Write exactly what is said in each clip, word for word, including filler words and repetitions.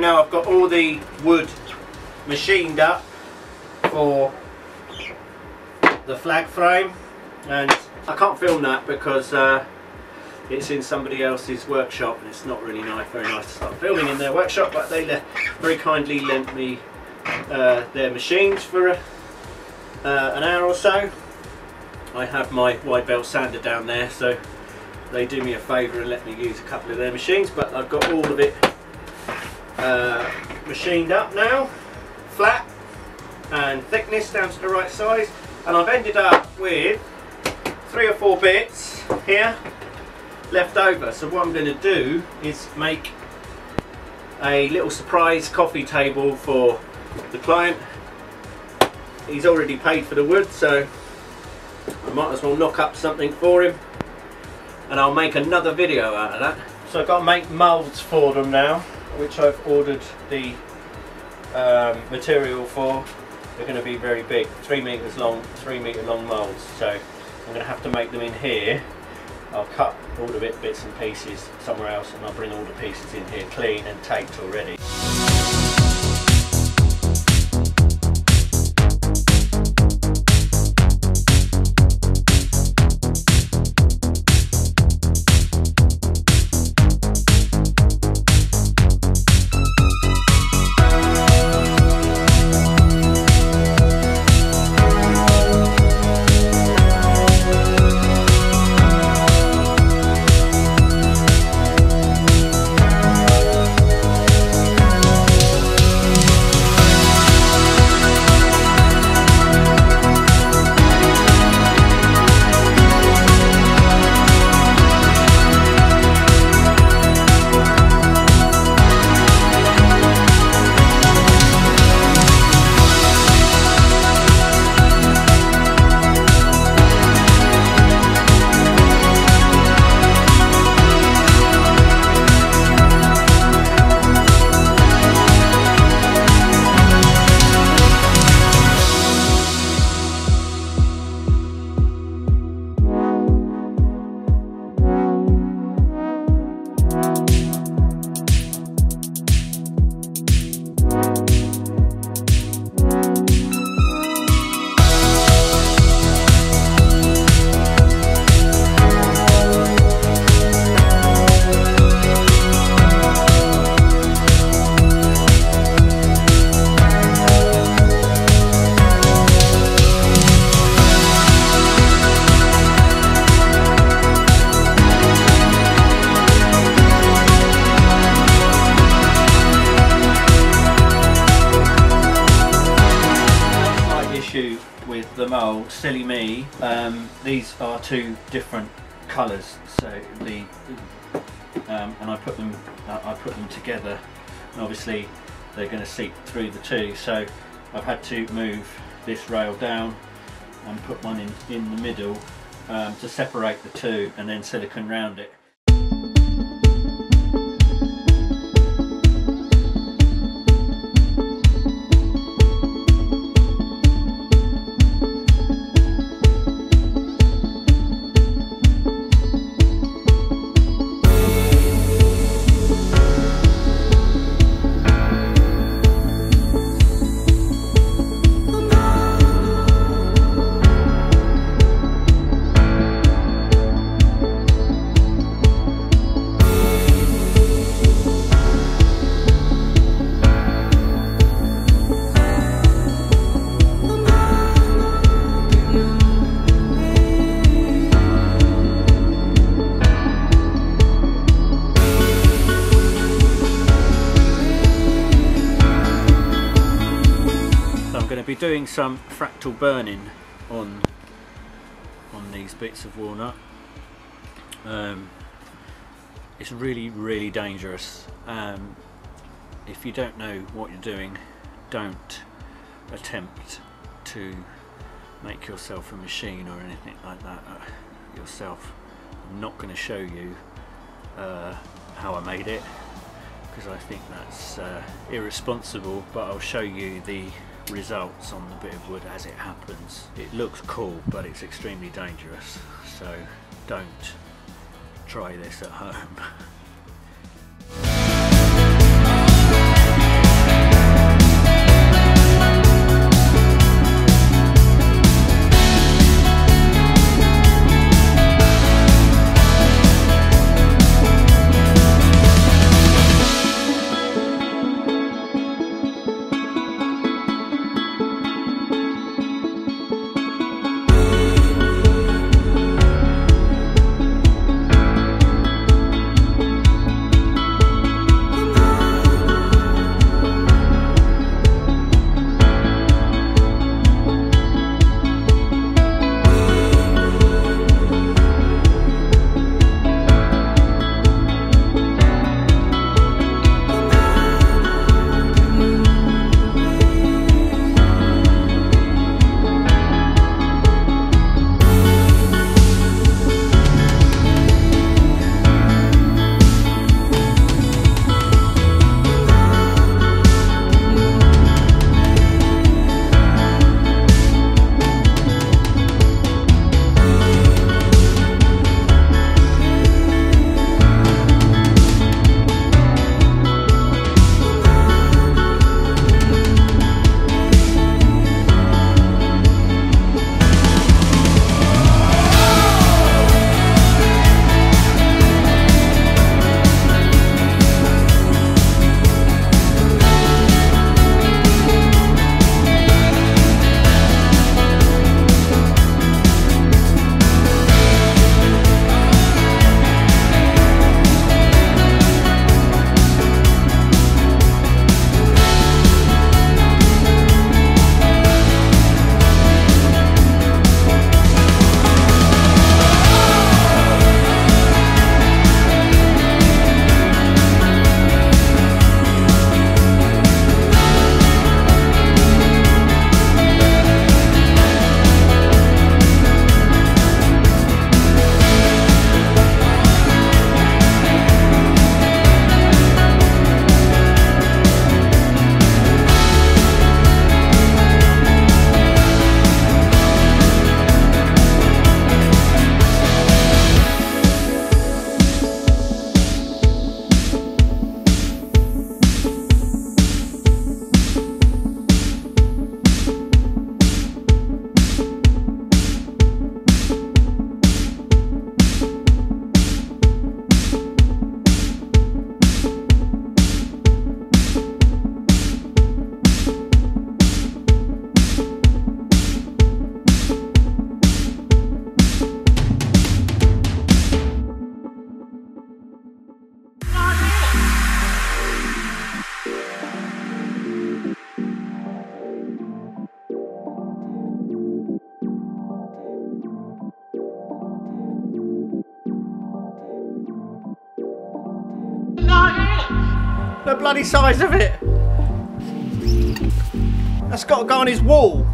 now I've got all the wood machined up for the flag frame, and I can't film that because uh, it's in somebody else's workshop, and it's not really nice, very nice to start filming in their workshop, but they le very kindly lent me uh, their machines for a, uh, an hour or so. I have my wide belt sander down there, so they do me a favour and let me use a couple of their machines. But I've got all of it uh, machined up now, flat and thickness down to the right size, and I've ended up with three or four bits here left over. So what I'm going to do is make a little surprise coffee table for the client. He's already paid for the wood, so I might as well knock up something for him, and I'll make another video out of that. So I've got to make moulds for them now, which I've ordered the um, material for. They're going to be very big, three meters long, three meter long moulds. So I'm going to have to make them in here. I'll cut all the bit, bits and pieces somewhere else, and I'll bring all the pieces in here clean and taped already. With the mould, silly me, um, these are two different colours, so the um, and I put them uh, I put them together, and obviously they're going to seep through the two, so I've had to move this rail down and put one in, in the middle um, to separate the two, and then silicone round it. Doing some fractal burning on on these bits of walnut. Um, it's really really dangerous. Um, if you don't know what you're doing, don't attempt to make yourself a machine or anything like that uh, yourself. I'm not going to show you uh, how I made it, because I think that's uh, irresponsible, but I'll show you the results on the bit of wood as it happens. It looks cool, but it's extremely dangerous, so don't try this at home. The bloody size of it. That's got to go on his wall.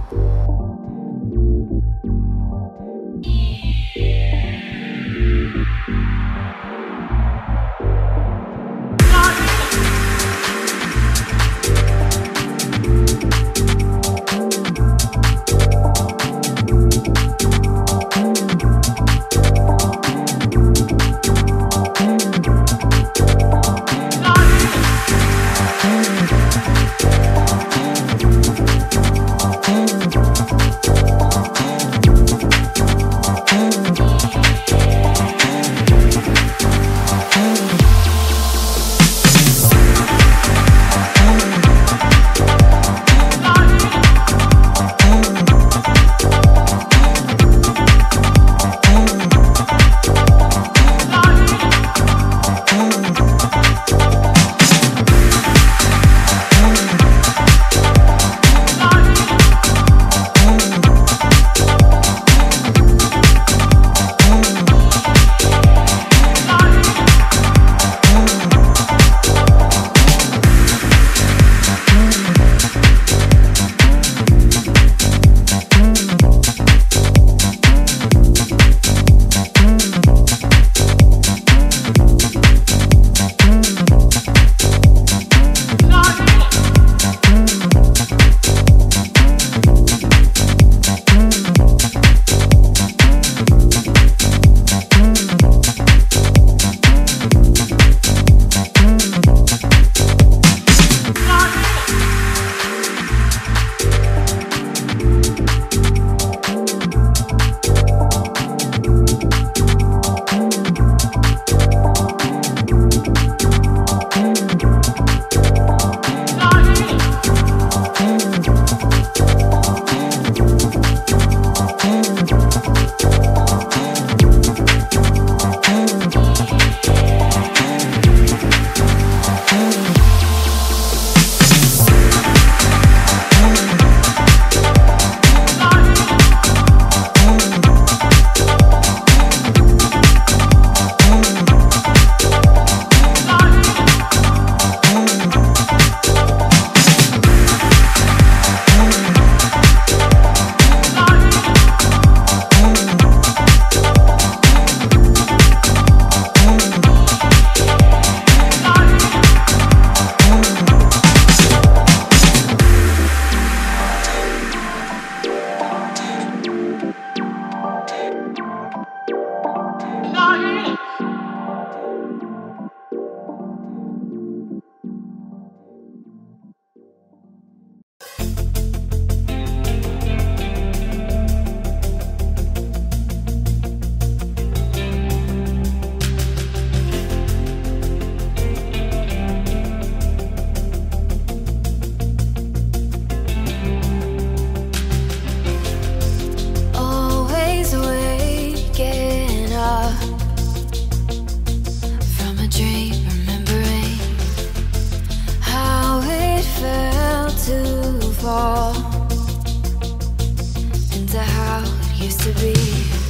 Into how it used to be.